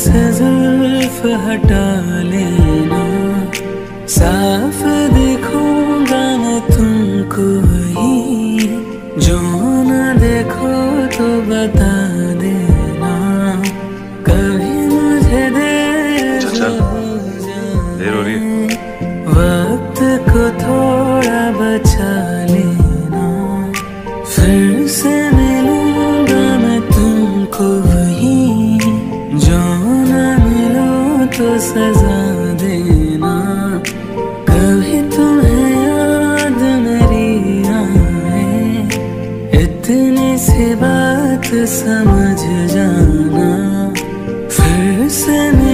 से जुल्फ हटा लेना, साफ देखूंगा मैं तुमको ही, जो न देखो तो बता देना। कभी मुझे दे वक्त को थोड़ा बचा लेना, फिर से मिलूंगा मैं तुमको वही, जो न मिलो तो सजा देना। कभी तुम्हें याद मेरी आए, इतनी सी बात समझ जाना, फिर से